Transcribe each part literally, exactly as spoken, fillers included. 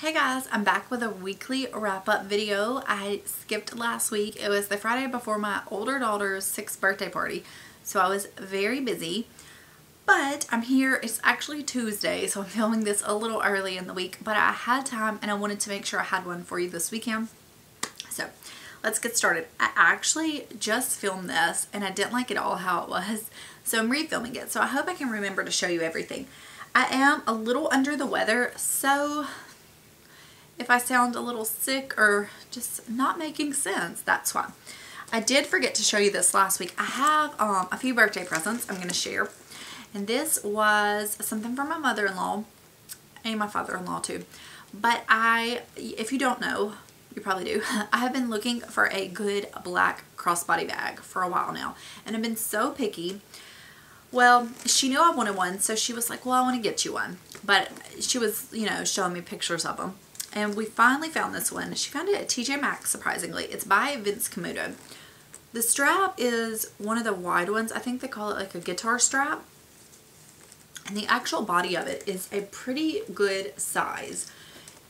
Hey guys, I'm back with a weekly wrap-up video. I skipped last week. It was the Friday before my older daughter's sixth birthday party, so I was very busy, but I'm here. It's actually Tuesday, so I'm filming this a little early in the week, but I had time and I wanted to make sure I had one for you this weekend. So let's get started. I actually just filmed this and I didn't like it all how it was, so I'm refilming it, so I hope I can remember to show you everything. I am a little under the weather, so if I sound a little sick or just not making sense, that's why. I did forget to show you this last week. I have um, a few birthday presents I'm going to share. And this was something from my mother-in-law and my father-in-law too. But I, if you don't know, you probably do, I have been looking for a good black crossbody bag for a while now. And I've been so picky. Well, she knew I wanted one, so she was like, well, I want to get you one. But she was, you know, showing me pictures of them. And we finally found this one. She found it at T J Maxx, surprisingly. It's by Vince Camuto. The strap is one of the wide ones. I think they call it like a guitar strap. And the actual body of it is a pretty good size.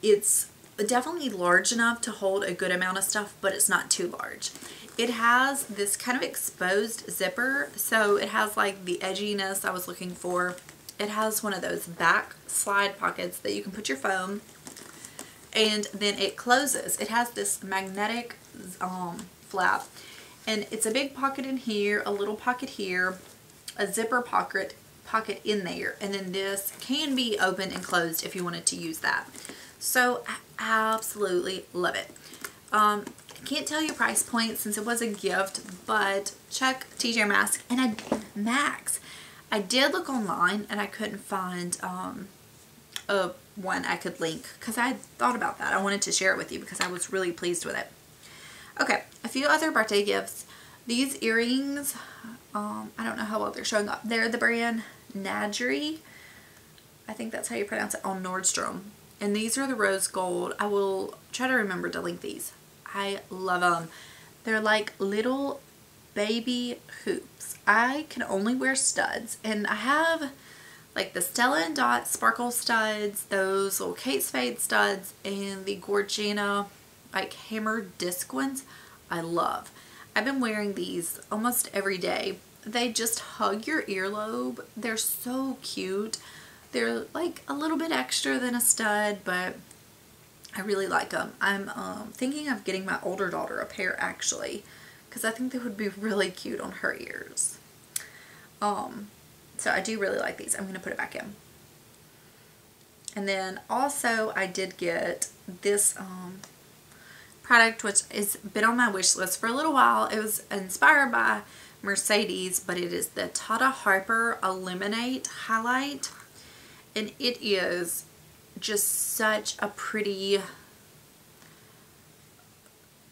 It's definitely large enough to hold a good amount of stuff, but it's not too large. It has this kind of exposed zipper, so it has like the edginess I was looking for. It has one of those back slide pockets that you can put your phone, and then it closes. It has this magnetic um, flap, and it's a big pocket in here, a little pocket here, a zipper pocket pocket in there, and then this can be opened and closed if you wanted to use that. So I absolutely love it. Um, I can't tell you price point since it was a gift, but check T J Maxx. And I, Maxx. I did look online and I couldn't find um, a one I could link, because I thought about that. I wanted to share it with you because I was really pleased with it. Okay, a few other birthday gifts. These earrings, um, I don't know how well they're showing up. They're the brand Nadri. I think that's how you pronounce it, on Nordstrom. And these are the rose gold. I will try to remember to link these. I love them. They're like little baby hoops. I can only wear studs, and I have like the Stella and Dot sparkle studs, those little Kate Spade studs, and the Gorjana like hammer disc ones. I love. I've been wearing these almost every day. They just hug your earlobe. They're so cute. They're like a little bit extra than a stud, but I really like them. I'm um, thinking of getting my older daughter a pair actually, because I think they would be really cute on her ears. Um. So I do really like these. I'm going to put it back in. And then also I did get this um, product, which has been on my wish list for a little while. It was inspired by Mercedes, but it is the Tata Harper Illuminate Highlight. And it is just such a pretty,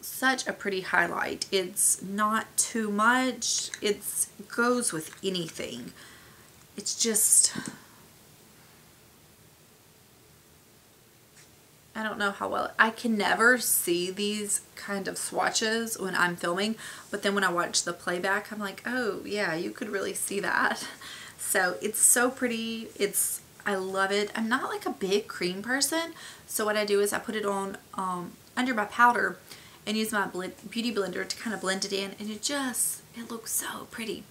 such a pretty highlight. It's not too much. It goes with anything. It's just, I don't know how well, I can never see these kind of swatches when I'm filming, but then when I watch the playback, I'm like, oh yeah, you could really see that. So it's so pretty. It's, I love it. I'm not like a big cream person, so what I do is I put it on um, under my powder and use my blend, beauty blender to kind of blend it in, and it just, it looks so pretty.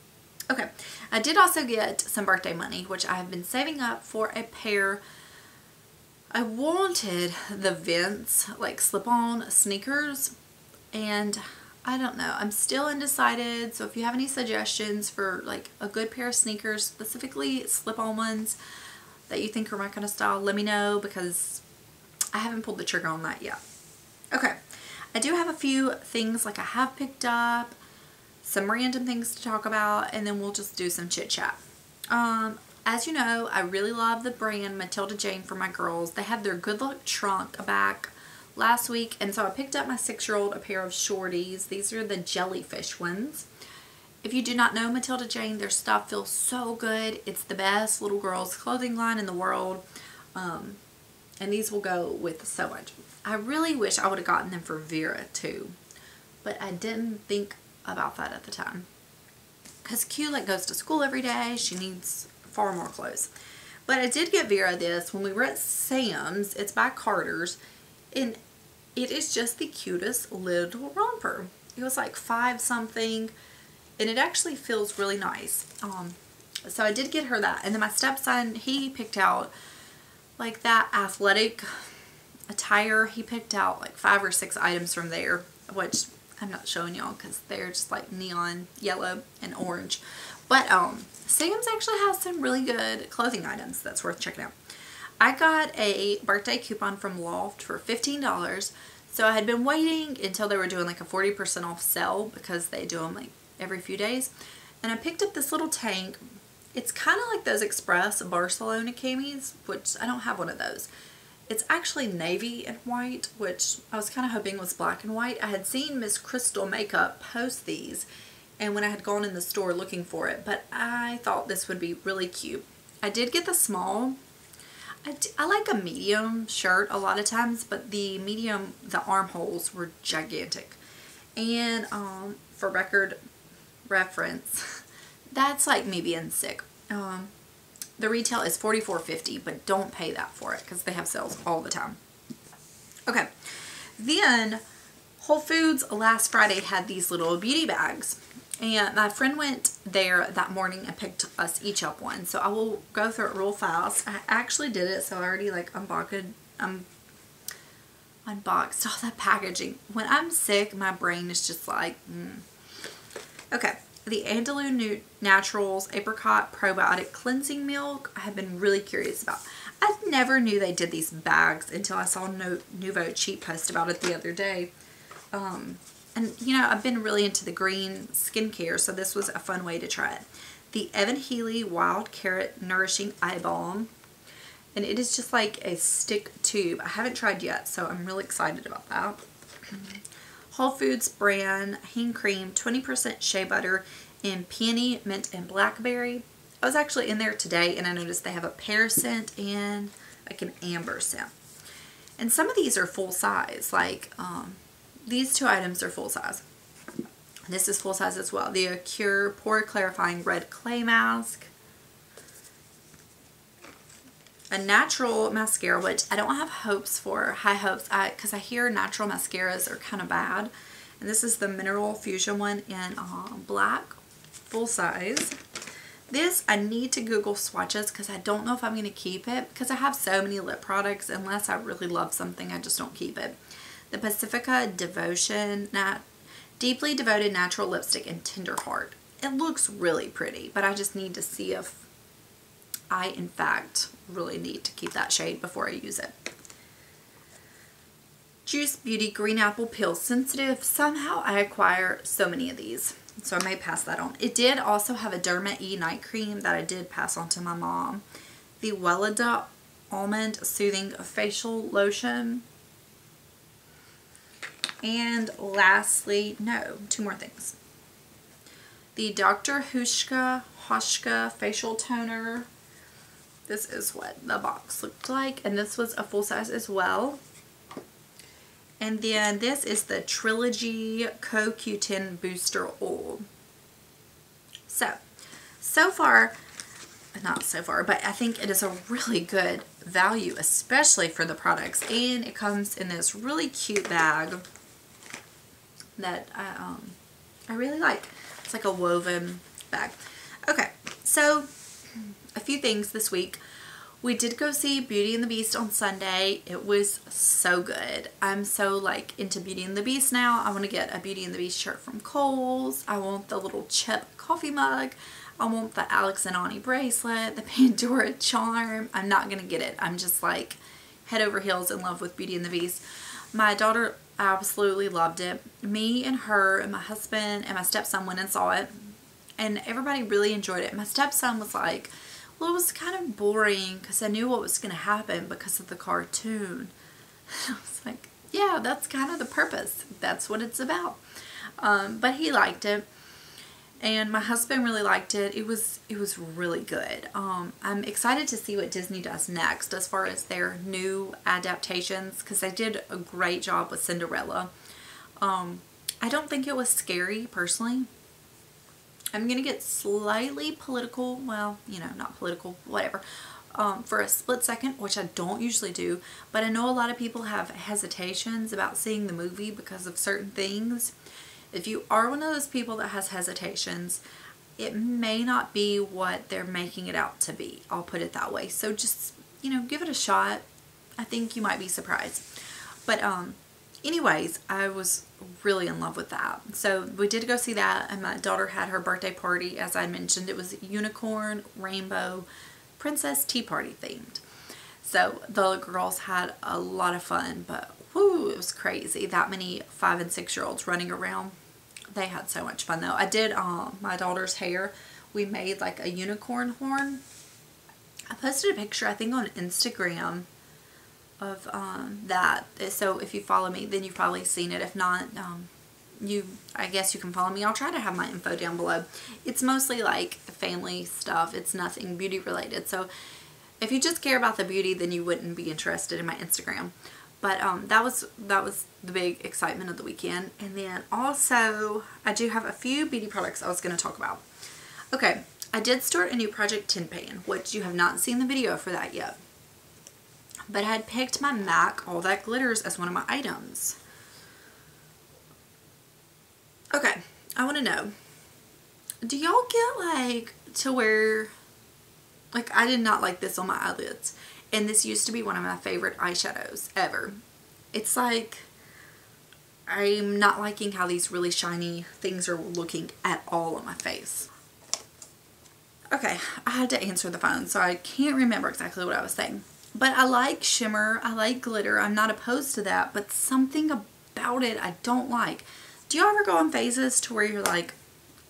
Okay, I did also get some birthday money, which I have been saving up for a pair. I wanted the Vince, like, slip-on sneakers, and I don't know. I'm still undecided, so if you have any suggestions for, like, a good pair of sneakers, specifically slip-on ones that you think are my kind of style, let me know, because I haven't pulled the trigger on that yet. Okay, I do have a few things, like, I have picked up some random things to talk about, and then we'll just do some chit chat. Um, as you know, I really love the brand Matilda Jane for my girls. They had their Good Luck trunk back last week, and so I picked up my six-year-old a pair of shorties. These are the jellyfish ones. If you do not know Matilda Jane, their stuff feels so good. It's the best little girls clothing line in the world, um, and these will go with so much. I really wish I would have gotten them for Vera too, but I didn't think about that at the time, because Q like goes to school every day. She needs far more clothes. But I did get Vera this when we were at Sam's. It's by Carter's. And it is just the cutest little romper. It was like five something. And it actually feels really nice. Um, so I did get her that. And then my stepson, he picked out like that athletic attire. He picked out like five or six items from there, which I'm not showing y'all because they're just like neon yellow and orange. But um, Sam's actually has some really good clothing items that's worth checking out. I got a birthday coupon from Loft for fifteen dollars. So I had been waiting until they were doing like a forty percent off sale because they do them like every few days. And I picked up this little tank. It's kind of like those Express Barcelona camis, which I don't have one of those. It's actually navy and white, which I was kind of hoping was black and white. I had seen Miss Crystal Makeup post these, and when I had gone in the store looking for it, but I thought this would be really cute. I did get the small. I, d I like a medium shirt a lot of times, but the medium, the armholes were gigantic. And um, for record reference, that's like me being sick. Um, The retail is forty-four fifty, but don't pay that for it because they have sales all the time. Okay, then Whole Foods last Friday had these little beauty bags. And my friend went there that morning and picked us each up one. So I will go through it real fast. I actually did it, so I already like unboxed, um, unboxed all that packaging. When I'm sick, my brain is just like, mm. Okay. The Andalou Naturals Apricot Probiotic Cleansing Milk I have been really curious about. I never knew they did these bags until I saw no Nouveau Cheap post about it the other day. Um, and, you know, I've been really into the green skincare, so this was a fun way to try it. The Evan Healy Wild Carrot Nourishing Eye Balm. And it is just like a stick tube. I haven't tried yet, so I'm really excited about that. Mm-hmm. Whole Foods brand hand cream, twenty percent shea butter in peony, mint, and blackberry. I was actually in there today and I noticed they have a pear scent and like an amber scent. And some of these are full size, like um, these two items are full size. This is full size as well. The Acure Pore Clarifying Red Clay Mask. A natural mascara, which I don't have hopes for, high hopes, because I, I hear natural mascaras are kind of bad. And this is the Mineral Fusion one in uh, black, full size. This, I need to Google swatches because I don't know if I'm going to keep it because I have so many lip products. Unless I really love something, I just don't keep it. The Pacifica Devotion, Nat Deeply Devoted Natural Lipstick in Tender Heart. It looks really pretty, but I just need to see if I, in fact, really need to keep that shade before I use it. Juice Beauty Green Apple Peel Sensitive. Somehow I acquire so many of these, so I may pass that on. It did also have a Derma E night cream that I did pass on to my mom. The Weleda Almond Soothing Facial Lotion. And lastly, no, two more things. The Doctor Hauschka, Hauschka Facial Toner. This is what the box looked like. And this was a full size as well. And then this is the Trilogy Co Q ten Booster Oil. So, so far, not so far, but I think it is a really good value, especially for the products. And it comes in this really cute bag that I, um, I really like. It's like a woven bag. Okay, so a few things this week. We did go see Beauty and the Beast on Sunday. It was so good. I'm so like into Beauty and the Beast now. I want to get a Beauty and the Beast shirt from Kohl's. I want the little chip coffee mug. I want the Alex and Ani bracelet, the Pandora charm. I'm not going to get it. I'm just like head over heels in love with Beauty and the Beast. My daughter absolutely loved it. Me and her and my husband and my stepson went and saw it. And everybody really enjoyed it. My stepson was like, well, it was kind of boring because I knew what was going to happen because of the cartoon. I was like, yeah, that's kind of the purpose. That's what it's about. Um, but he liked it. And my husband really liked it. It was it was really good. Um, I'm excited to see what Disney does next as far as their new adaptations because they did a great job with Cinderella. Um, I don't think it was scary, personally. I'm going to get slightly political, well, you know, not political, whatever, um, for a split second, which I don't usually do, but I know a lot of people have hesitations about seeing the movie because of certain things. If you are one of those people that has hesitations, it may not be what they're making it out to be. I'll put it that way. So just, you know, give it a shot. I think you might be surprised. But um, anyways, I was really in love with that. So we did go see that, and my daughter had her birthday party. As I mentioned, it was unicorn, rainbow, princess tea party themed. So the girls had a lot of fun, but whoo, it was crazy. That many five and six year olds running around. They had so much fun though. I did um, my daughter's hair. We made like a unicorn horn. I posted a picture, I think, on Instagram of um, that. So if you follow me, then you've probably seen it. If not, um, you I guess you can follow me. I'll try to have my info down below. It's mostly like family stuff. It's nothing beauty related. So if you just care about the beauty, then you wouldn't be interested in my Instagram. But um, that was that was the big excitement of the weekend. And then also, I do have a few beauty products I was going to talk about. Okay, I did start a new Project Tin Pan, which you have not seen the video for that yet. But I had picked my MAC All That Glitters as one of my items. Okay, I want to know, do y'all get like to where, like I did not like this on my eyelids. And this used to be one of my favorite eyeshadows ever. It's like, I'm not liking how these really shiny things are looking at all on my face. Okay, I had to answer the phone, so I can't remember exactly what I was saying. But I like shimmer, I like glitter, I'm not opposed to that, but something about it I don't like. Do you ever go on phases to where you're like,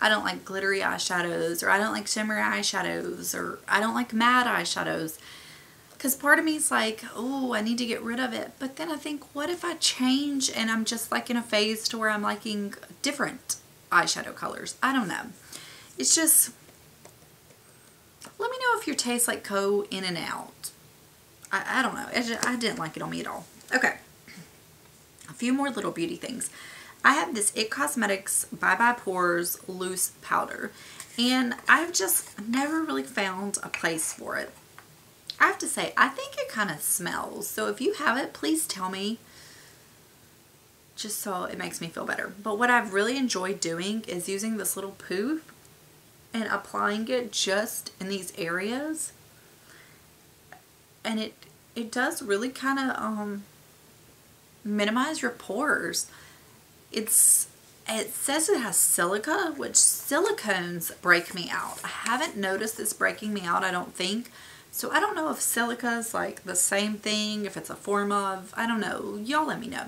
I don't like glittery eyeshadows, or I don't like shimmer eyeshadows, or I don't like matte eyeshadows? Because part of me is like, oh, I need to get rid of it. But then I think, what if I change and I'm just like in a phase to where I'm liking different eyeshadow colors? I don't know. It's just, let me know if your tastes like go in and out. I, I don't know. I, just, I didn't like it on me at all. Okay. A few more little beauty things. I have this It Cosmetics Bye Bye Pores Loose Powder. And I've just never really found a place for it. I have to say, I think it kind of smells. So if you have it, please tell me, just so it makes me feel better. But what I've really enjoyed doing is using this little poof and applying it just in these areas. And it, it does really kind of um, minimize your pores. It's, it says it has silica, which silicones break me out. I haven't noticed this breaking me out, I don't think. So I don't know if silica is like the same thing, if it's a form of, I don't know. Y'all let me know.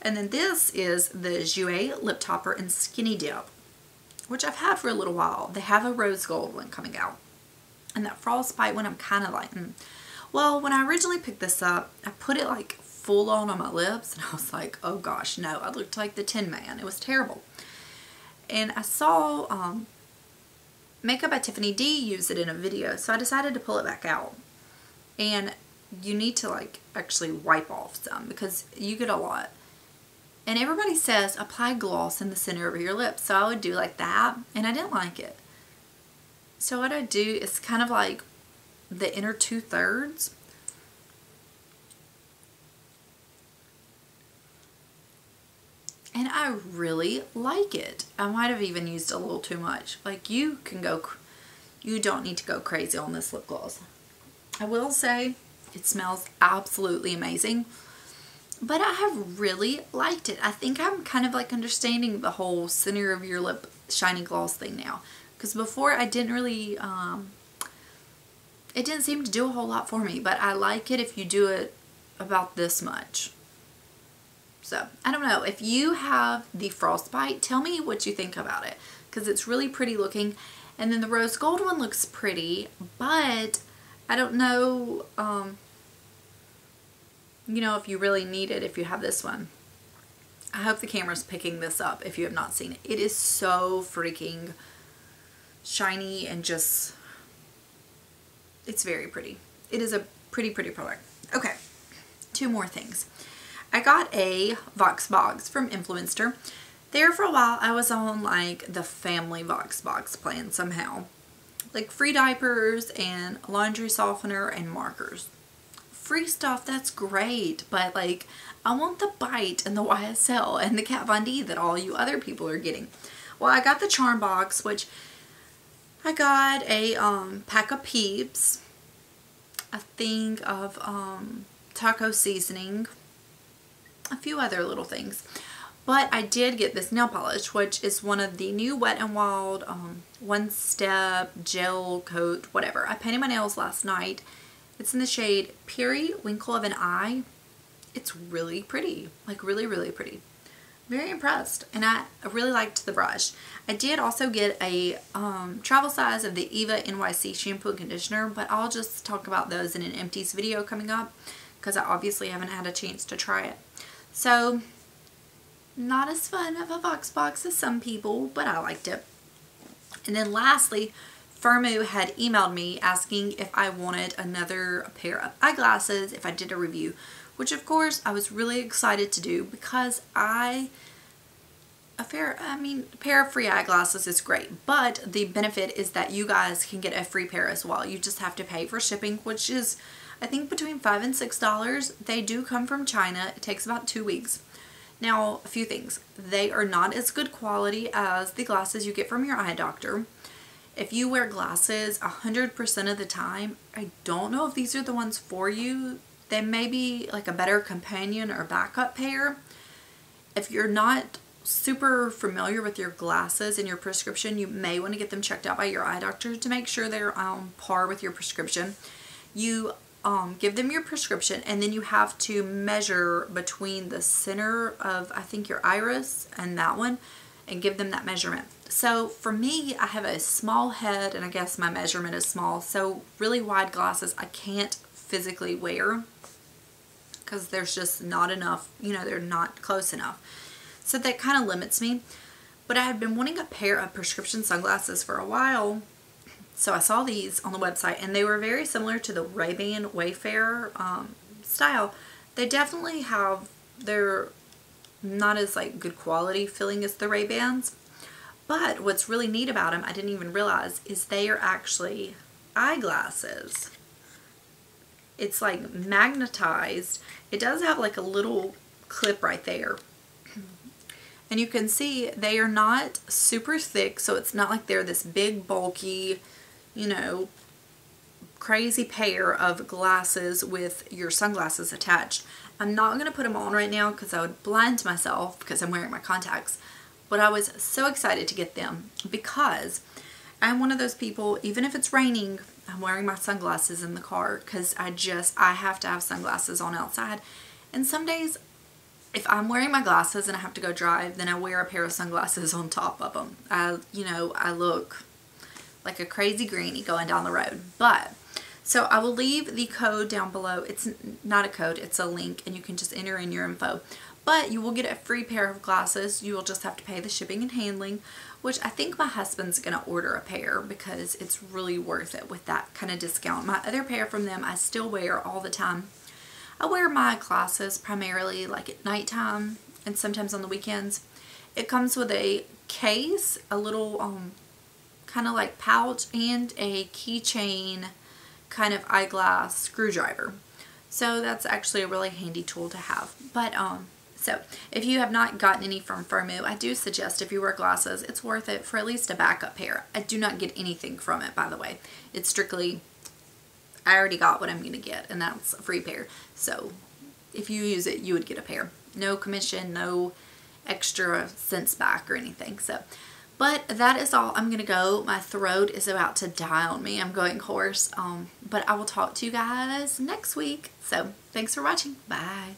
And then this is the Jouer Lip Topper and Skinny Dip, which I've had for a little while. They have a rose gold one coming out. And that frostbite one, I'm kind of like, mm. Well, when I originally picked this up, I put it like full on on my lips. And I was like, oh gosh, no, I looked like the Tin Man. It was terrible. And I saw... Um, Makeup by Tiffany D used it in a video, so I decided to pull it back out. And you need to like actually wipe off some because you get a lot. And everybody says apply gloss in the center of your lips, so I would do like that, and I didn't like it. So what I do is kind of like the inner two thirds. And I really like it. I might have even used a little too much. Like you can go, you don't need to go crazy on this lip gloss. I will say it smells absolutely amazing. But I have really liked it. I think I'm kind of like understanding the whole center of your lip shiny gloss thing now. Because before I didn't really, um, it didn't seem to do a whole lot for me. But I like it if you do it about this much. So, I don't know. If you have the frostbite, tell me what you think about it. Because it's really pretty looking. And then the rose gold one looks pretty. But, I don't know, um, you know, if you really need it if you have this one. I hope the camera's picking this up if you have not seen it. It is so freaking shiny and just, it's very pretty. It is a pretty, pretty product. Okay, two more things. I got a Vox Box from Influencer. There for a while I was on like the family Vox Box plan somehow. like free diapers and laundry softener and markers. Free stuff, that's great, but like I want the Bite and the Y S L and the Kat Von D that all you other people are getting. Well, I got the Charm Box, which I got a um, pack of Peeps, a thing of um, taco seasoning, a few other little things. But I did get this nail polish, which is one of the new Wet n Wild um, one-step gel coat, whatever. I painted my nails last night. It's in the shade Periwinkle of an Eye. It's really pretty, like really, really pretty. Very impressed, and I really liked the brush. I did also get a um, travel size of the Eva N Y C shampoo and conditioner, but I'll just talk about those in an empties video coming up because I obviously haven't had a chance to try it. So, not as fun of a Vox box as some people, but I liked it. And then lastly, Firmoo had emailed me asking if I wanted another pair of eyeglasses if I did a review, which of course I was really excited to do because I, a fair, I mean, a pair of free eyeglasses is great, but the benefit is that you guys can get a free pair as well. You just have to pay for shipping, which is I think between five and six dollars. They do come from China. It takes about two weeks. Now, a few things. They are not as good quality as the glasses you get from your eye doctor. If you wear glasses one hundred percent of the time, I don't know if these are the ones for you. They may be like a better companion or backup pair. If you're not super familiar with your glasses and your prescription, you may want to get them checked out by your eye doctor to make sure they're on par with your prescription. You Um, give them your prescription, and then you have to measure between the center of, I think, your iris and that one, and give them that measurement. So for me, I have a small head, and I guess my measurement is small, so really wide glasses I can't physically wear because there's just not enough, you know, they're not close enough. So that kind of limits me. But I had been wanting a pair of prescription sunglasses for a while. So I saw these on the website, and they were very similar to the Ray-Ban Wayfarer um, style. They definitely have, they're not as like good quality feeling as the Ray-Bans. But what's really neat about them, I didn't even realize, is they are actually eyeglasses. It's like magnetized. It does have like a little clip right there. And you can see they are not super thick, so it's not like they're this big bulky, you know, crazy pair of glasses with your sunglasses attached. I'm not going to put them on right now because I would blind myself because I'm wearing my contacts. But I was so excited to get them because I'm one of those people, even if it's raining, I'm wearing my sunglasses in the car because I just, I have to have sunglasses on outside. And some days, if I'm wearing my glasses and I have to go drive, then I wear a pair of sunglasses on top of them. I, you know, I look like a crazy granny going down the road. But, so I will leave the code down below. It's not a code, it's a link, and you can just enter in your info. But you will get a free pair of glasses. You will just have to pay the shipping and handling, which I think my husband's going to order a pair because it's really worth it with that kind of discount. My other pair from them I still wear all the time. I wear my glasses primarily like at nighttime and sometimes on the weekends. It comes with a case, a little um, kind of like pouch, and a keychain kind of eyeglass screwdriver. So that's actually a really handy tool to have. But um, so if you have not gotten any from Firmoo, I do suggest if you wear glasses, it's worth it for at least a backup pair. I do not get anything from it, by the way. It's strictly, I already got what I'm going to get, and that's a free pair. So if you use it, you would get a pair. No commission, no extra cents back or anything. So, but that is all. I'm going to go. My throat is about to die on me. I'm going hoarse. Um, but I will talk to you guys next week. So thanks for watching. Bye.